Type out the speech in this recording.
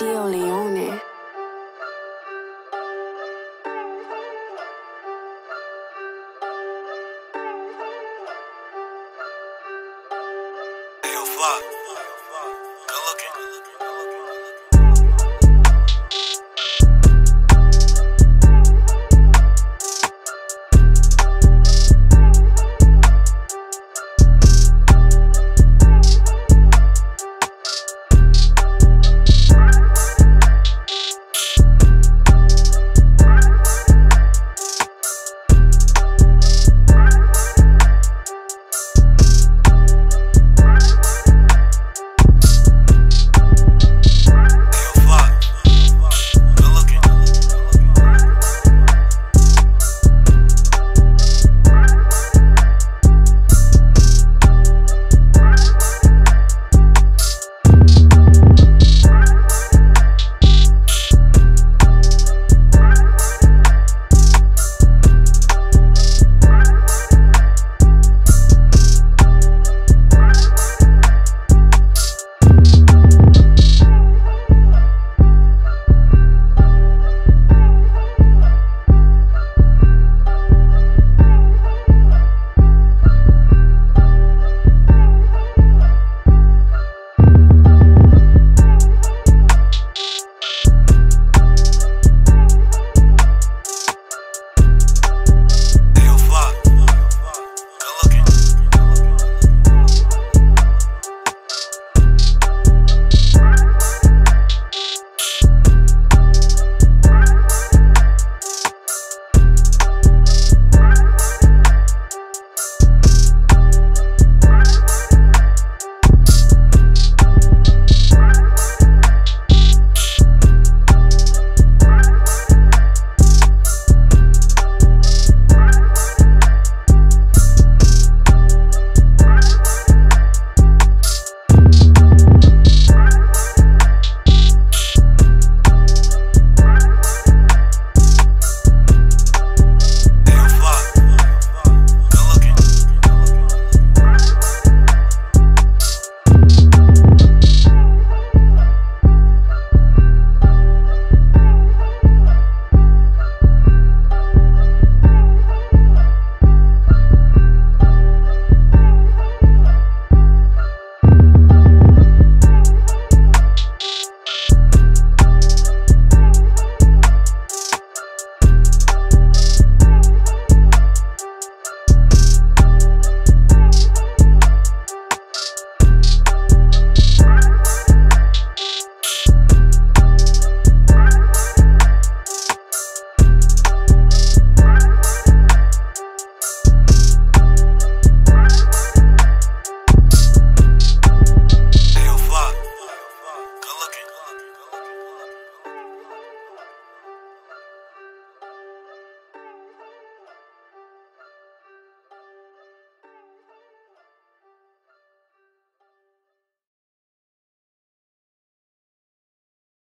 Dioleone.